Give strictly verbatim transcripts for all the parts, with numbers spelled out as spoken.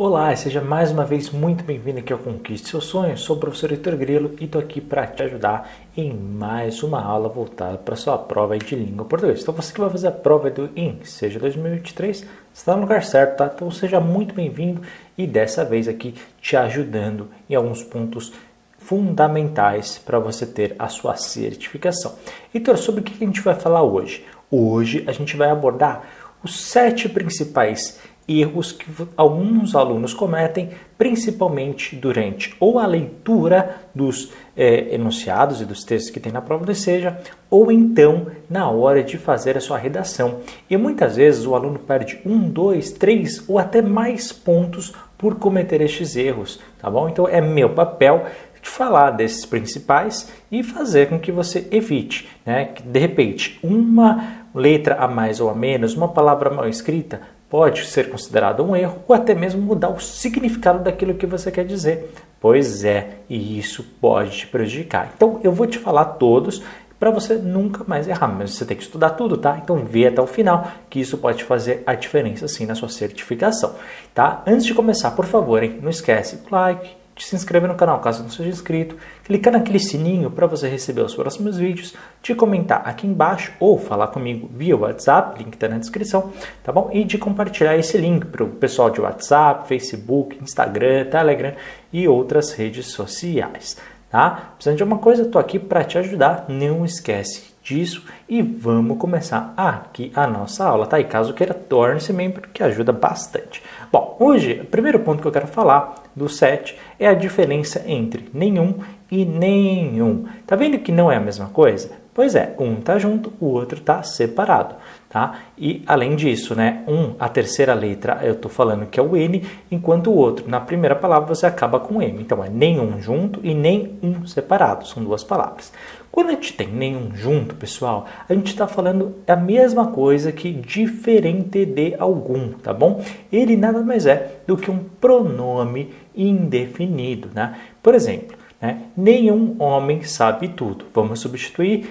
Olá, seja mais uma vez muito bem-vindo aqui ao Conquiste Seus Sonhos. Sou o professor Heitor Grillo e estou aqui para te ajudar em mais uma aula voltada para a sua prova de língua portuguesa. Então você que vai fazer a prova do ENCCEJA dois mil e vinte e três, está no lugar certo, tá? Então seja muito bem-vindo e dessa vez aqui te ajudando em alguns pontos fundamentais para você ter a sua certificação. Heitor, sobre o que a gente vai falar hoje? Hoje a gente vai abordar os sete principais erros que alguns alunos cometem, principalmente durante ou a leitura dos eh, enunciados e dos textos que tem na prova do ENCCEJA, ou então na hora de fazer a sua redação. E muitas vezes o aluno perde um, dois, três ou até mais pontos por cometer estes erros, tá bom? Então é meu papel de falar desses principais e fazer com que você evite, né? Que, de repente, uma letra a mais ou a menos, uma palavra mal escrita, pode ser considerado um erro ou até mesmo mudar o significado daquilo que você quer dizer. Pois é, e isso pode te prejudicar. Então, eu vou te falar todos para você nunca mais errar, mas você tem que estudar tudo, tá? Então, vê até o final, que isso pode fazer a diferença, sim, na sua certificação, tá? Antes de começar, por favor, hein, não esquece do like, de se inscrever no canal caso não seja inscrito, clicar naquele sininho para você receber os próximos vídeos, de comentar aqui embaixo ou falar comigo via WhatsApp, link está na descrição, tá bom? E de compartilhar esse link para o pessoal de WhatsApp, Facebook, Instagram, Telegram e outras redes sociais, tá? Precisando de alguma coisa, estou aqui para te ajudar, não esquece disso e vamos começar aqui a nossa aula, tá? E caso queira, torne-se membro, que ajuda bastante. Bom, hoje, o primeiro ponto que eu quero falar do sete é a diferença entre nenhum e nenhum. Tá vendo que não é a mesma coisa? Pois é, um tá junto, o outro tá separado, tá? E além disso, né, um, a terceira letra eu tô falando que é o N, enquanto o outro, na primeira palavra, você acaba com M. Então é nenhum junto e nenhum separado, são duas palavras. Quando a gente tem nenhum junto, pessoal, a gente está falando a mesma coisa que diferente de algum, tá bom? Ele nada mais é do que um pronome indefinido, né? Por exemplo, né? Nenhum homem sabe tudo. Vamos substituir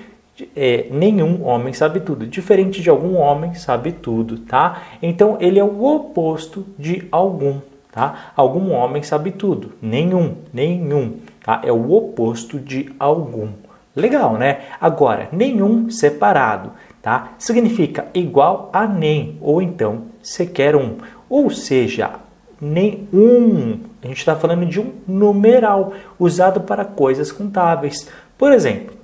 é, nenhum homem sabe tudo, diferente de algum homem sabe tudo, tá? Então ele é o oposto de algum, tá? Algum homem sabe tudo, nenhum, nenhum, tá? É o oposto de algum. Legal, né? Agora, nenhum separado, tá? Significa igual a nem, ou então sequer um. Ou seja, nenhum. A gente está falando de um numeral usado para coisas contábeis. Por exemplo,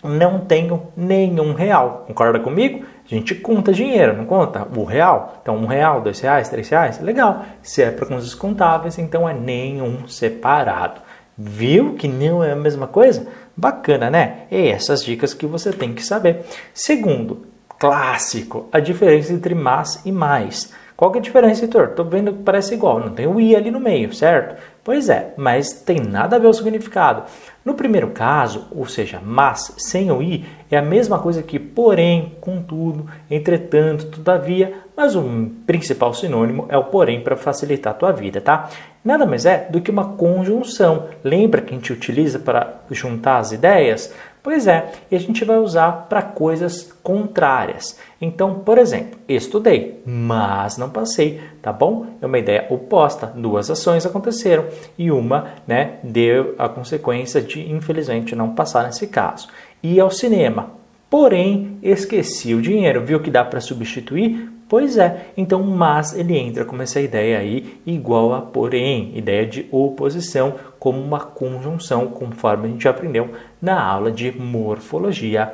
não tenho nenhum real. Concorda comigo? A gente conta dinheiro, não conta? O real. Então, um real, dois reais, três reais. Legal. Se é para coisas contábeis, então é nenhum separado. Viu que não é a mesma coisa? Bacana, né? E essas dicas que você tem que saber. Segundo, clássico, a diferença entre mas e mais. Qual que é a diferença, Heitor? Tô vendo que parece igual, não tem o i ali no meio, certo? Pois é, mas tem nada a ver o significado. No primeiro caso, ou seja, mas sem o i, é a mesma coisa que porém, contudo, entretanto, todavia, mas o principal sinônimo é o porém para facilitar a tua vida, tá? Nada mais é do que uma conjunção. Lembra que a gente utiliza para juntar as ideias? Pois é, e a gente vai usar para coisas contrárias. Então, por exemplo, estudei, mas não passei, tá bom? É uma ideia oposta, duas ações aconteceram e uma, né, deu a consequência de, infelizmente, não passar nesse caso. E ao cinema, porém, esqueci o dinheiro, viu que dá para substituir? Pois é, então mas ele entra como essa ideia aí igual a porém, ideia de oposição como uma conjunção, conforme a gente aprendeu na aula de morfologia.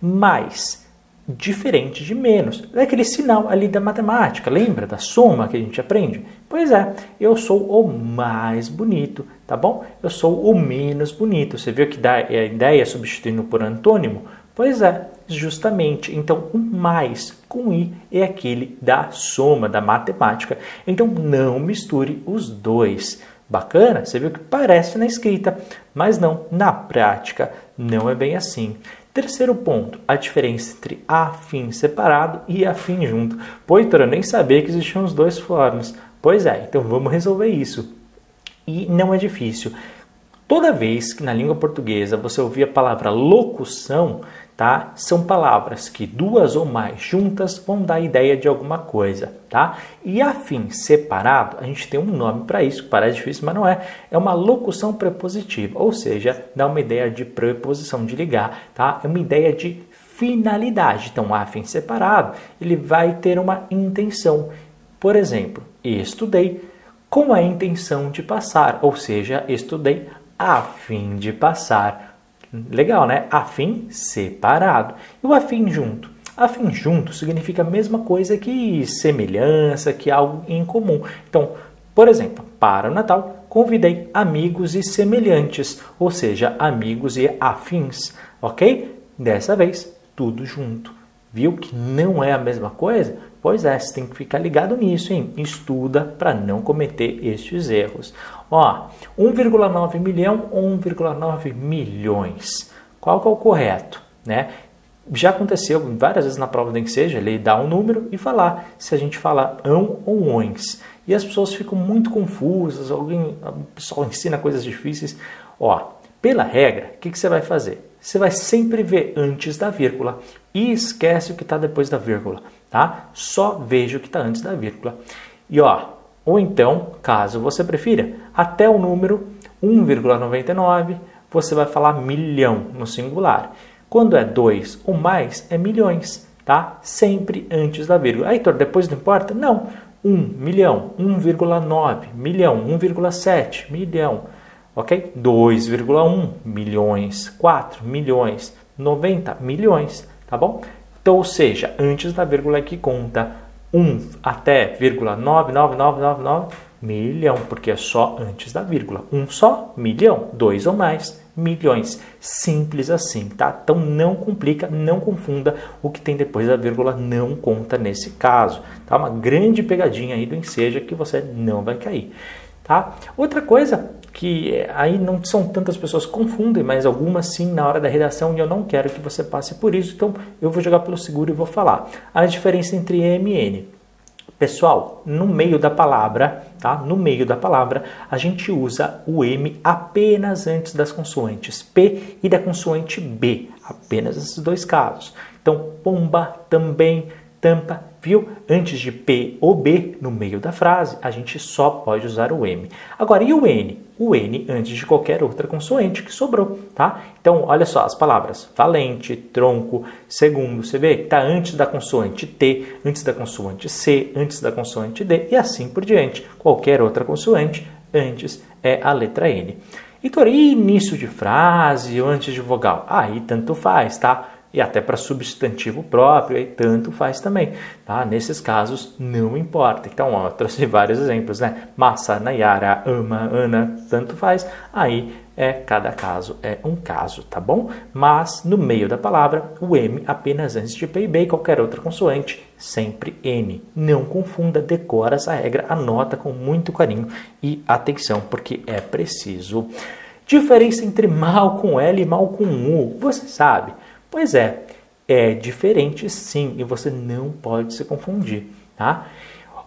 Mais, diferente de menos, é aquele sinal ali da matemática, lembra da soma que a gente aprende? Pois é, eu sou o mais bonito, tá bom? Eu sou o menos bonito, você viu que dá a ideia substituindo por antônimo? Pois é, justamente. Então, o mais com i é aquele da soma, da matemática. Então, não misture os dois. Bacana? Você viu que parece na escrita, mas não, na prática, não é bem assim. Terceiro ponto, a diferença entre afim separado e afim junto. Pô, Heitor, eu nem sabia que existiam os dois formas. Pois é, então vamos resolver isso. E não é difícil. Toda vez que na língua portuguesa você ouvir a palavra locução, tá? São palavras que duas ou mais juntas vão dar ideia de alguma coisa. tá? E afim separado, a gente tem um nome para isso, que parece difícil, mas não é. É uma locução prepositiva, ou seja, dá uma ideia de preposição, de ligar, tá? É uma ideia de finalidade. Então, afim separado, ele vai ter uma intenção. Por exemplo, estudei com a intenção de passar, ou seja, estudei a fim de passar. Legal, né? A fim separado. E o afim junto? Afim junto significa a mesma coisa que semelhança, que algo em comum. Então, por exemplo, para o Natal, convidei amigos e semelhantes, ou seja, amigos e afins, ok? Dessa vez, tudo junto. Viu que não é a mesma coisa? Pois é, você tem que ficar ligado nisso, hein? Estuda para não cometer estes erros. Ó, um vírgula nove milhão, um vírgula nove milhões. Qual que é o correto, né? Já aconteceu várias vezes na prova do ENCCEJA, ele dá um número e falar se a gente fala ão ou ons. E as pessoas ficam muito confusas, alguém, o pessoal ensina coisas difíceis. Ó, pela regra, o que, que você vai fazer? Você vai sempre ver antes da vírgula e esquece o que está depois da vírgula, tá? Só veja o que está antes da vírgula. E ó, ou então, caso você prefira, até o número um vírgula noventa e nove, você vai falar milhão no singular. Quando é dois ou mais, é milhões, tá? Sempre antes da vírgula. Heitor, depois não importa? Não. um milhão, um vírgula nove milhão, um vírgula sete milhão, ok? dois vírgula um milhões, quatro milhões, noventa milhões, tá bom? Então, ou seja, antes da vírgula é que conta. um até vírgula nove nove nove nove nove milhão, porque é só antes da vírgula. um só, milhão, dois ou mais, milhões. Simples assim, tá? Então não complica, não confunda. O que tem depois da vírgula não conta nesse caso. Tá? Uma grande pegadinha aí do ENCCEJA que você não vai cair. Tá? Outra coisa que aí não são tantas pessoas que confundem, mas algumas sim na hora da redação, e eu não quero que você passe por isso, então eu vou jogar pelo seguro e vou falar. A diferença entre M e N. Pessoal, no meio da palavra, tá? No meio da palavra, a gente usa o M apenas antes das consoantes P e da consoante B. Apenas esses dois casos. Então, pomba, também, tampa, viu? Antes de P ou B, no meio da frase, a gente só pode usar o M. Agora, e o N? O N antes de qualquer outra consoante que sobrou, tá? Então, olha só as palavras. Valente, tronco, segundo. Você vê que está antes da consoante T, antes da consoante C, antes da consoante D e assim por diante. Qualquer outra consoante antes é a letra N. Heitor, e início de frase ou antes de vogal? Aí tanto faz, tá? E até para substantivo próprio, aí tanto faz também, tá? Nesses casos, não importa. Então, ó, eu trouxe vários exemplos, né? Massa, Nayara, ama, Ana, tanto faz. Aí, é, cada caso é um caso, tá bom? Mas, no meio da palavra, o M apenas antes de P e B e qualquer outra consoante, sempre N. Não confunda, decora essa regra, anota com muito carinho e atenção, porque é preciso. Diferença entre mal com L e mal com U, você sabe? Pois é, é diferente sim, e você não pode se confundir, tá?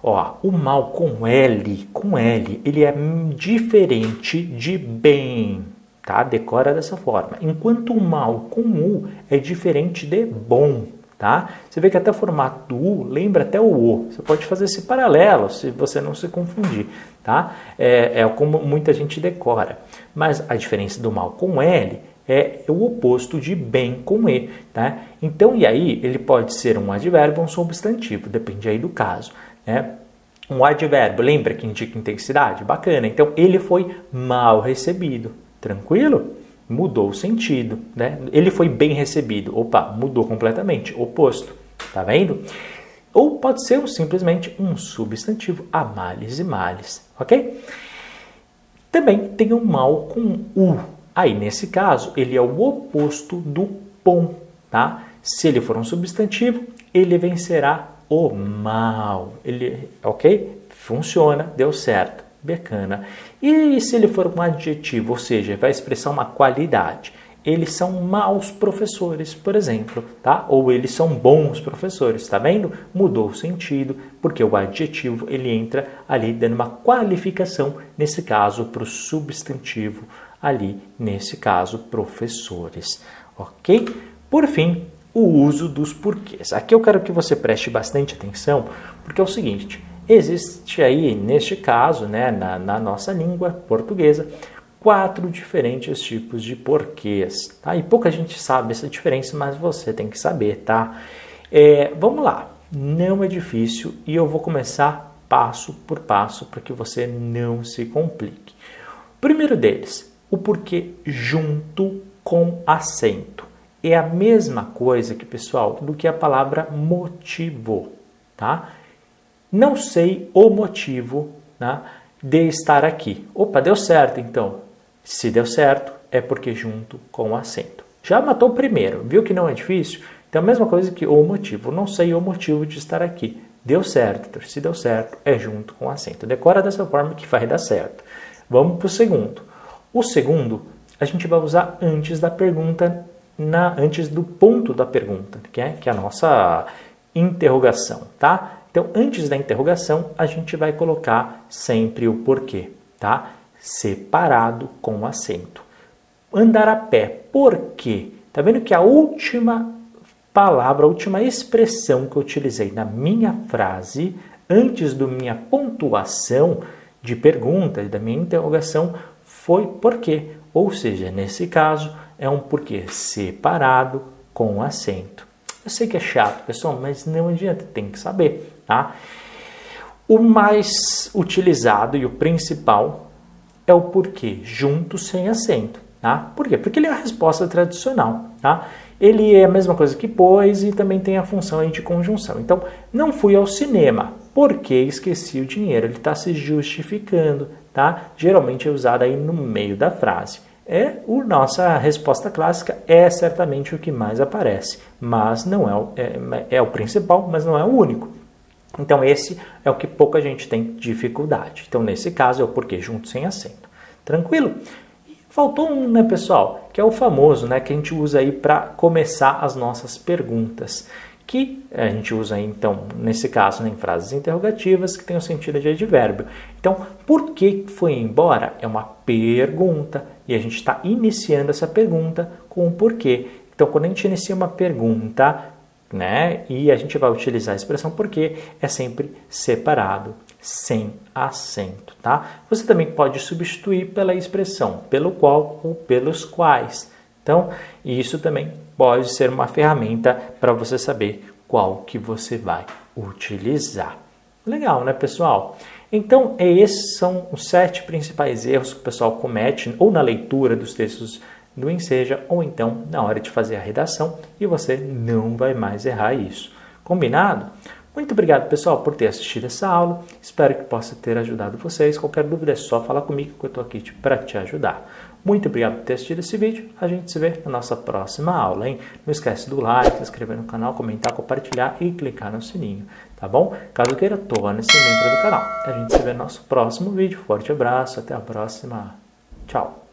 Ó, o mal com L, com L, ele é diferente de bem, tá? Decora dessa forma. Enquanto o mal com U é diferente de bom, tá? Você vê que até o formato do U lembra até o O. Você pode fazer esse paralelo, se você não se confundir, tá? É, é como muita gente decora. Mas a diferença do mal com L é o oposto de bem com E, tá? Então, e aí, ele pode ser um advérbio ou um substantivo, depende aí do caso, né? Um advérbio, lembra que indica intensidade? Bacana, então ele foi mal recebido, tranquilo? Mudou o sentido, né? Ele foi bem recebido, opa, mudou completamente, oposto, tá vendo? Ou pode ser simplesmente um substantivo, a males e males, ok? Também tem o mal com U. Aí, nesse caso, ele é o oposto do bom, tá? Se ele for um substantivo, ele vencerá o mal. Ele, ok? Funciona, deu certo, bacana. E se ele for um adjetivo, ou seja, vai expressar uma qualidade. Eles são maus professores, por exemplo, tá? Ou eles são bons professores, tá vendo? Mudou o sentido, porque o adjetivo, ele entra ali dando uma qualificação, nesse caso, para o substantivo ali, nesse caso, professores, ok? Por fim, o uso dos porquês. Aqui eu quero que você preste bastante atenção, porque é o seguinte, existe aí, neste caso, né, na, na nossa língua portuguesa, quatro diferentes tipos de porquês, tá? E pouca gente sabe essa diferença, mas você tem que saber, tá? É, vamos lá, não é difícil e eu vou começar passo por passo para que você não se complique. O primeiro deles, o porquê junto com acento. É a mesma coisa, que pessoal, do que a palavra motivo, tá? Não sei o motivo, né, de estar aqui. Opa, deu certo, então. Se deu certo, é porque junto com o acento. Já matou o primeiro, viu que não é difícil? Então, a mesma coisa que o motivo. Não sei o motivo de estar aqui. Deu certo. Se deu certo, é junto com o acento. Decora dessa forma que vai dar certo. Vamos para o segundo. O segundo, a gente vai usar antes da pergunta, na, antes do ponto da pergunta, que é, que é a nossa interrogação, tá? Então, antes da interrogação, a gente vai colocar sempre o porquê, tá? Separado com acento. Andar a pé, por quê? Tá vendo que a última palavra, a última expressão que eu utilizei na minha frase, antes da minha pontuação de pergunta, da minha interrogação, foi por quê? Ou seja, nesse caso, é um porquê separado com acento. Eu sei que é chato, pessoal, mas não adianta, tem que saber. Tá? O mais utilizado e o principal é o porquê junto sem acento. Tá? Por quê? Porque ele é a resposta tradicional. Tá? Ele é a mesma coisa que pois e também tem a função aí de conjunção. Então, não fui ao cinema porque esqueci o dinheiro. Ele está se justificando. Tá? Geralmente é usado aí no meio da frase. É a nossa resposta clássica, é certamente o que mais aparece, mas não é o, é, é o principal, mas não é o único. Então, esse é o que pouca gente tem dificuldade. Então, nesse caso, é o porquê junto sem acento. Tranquilo? E faltou um, né, pessoal? Que é o famoso, né, que a gente usa aí para começar as nossas perguntas, que a gente usa aí, então, nesse caso, né, em frases interrogativas, que tem o sentido de advérbio. Então, por que foi embora? É uma pergunta. E a gente está iniciando essa pergunta com o porquê. Então, quando a gente inicia uma pergunta, né, e a gente vai utilizar a expressão porquê, é sempre separado, sem acento, tá? Você também pode substituir pela expressão pelo qual ou pelos quais. Então, isso também pode ser uma ferramenta para você saber qual que você vai utilizar. Legal, né, pessoal? Então, esses são os sete principais erros que o pessoal comete ou na leitura dos textos do ENCCEJA ou então na hora de fazer a redação, e você não vai mais errar isso. Combinado? Muito obrigado, pessoal, por ter assistido essa aula. Espero que possa ter ajudado vocês. Qualquer dúvida é só falar comigo que eu estou aqui para te ajudar. Muito obrigado por ter assistido esse vídeo. A gente se vê na nossa próxima aula, hein? Não esquece do like, se inscrever no canal, comentar, compartilhar e clicar no sininho, tá bom? Caso queira, torne-se membro do canal. A gente se vê no nosso próximo vídeo. Forte abraço, até a próxima. Tchau!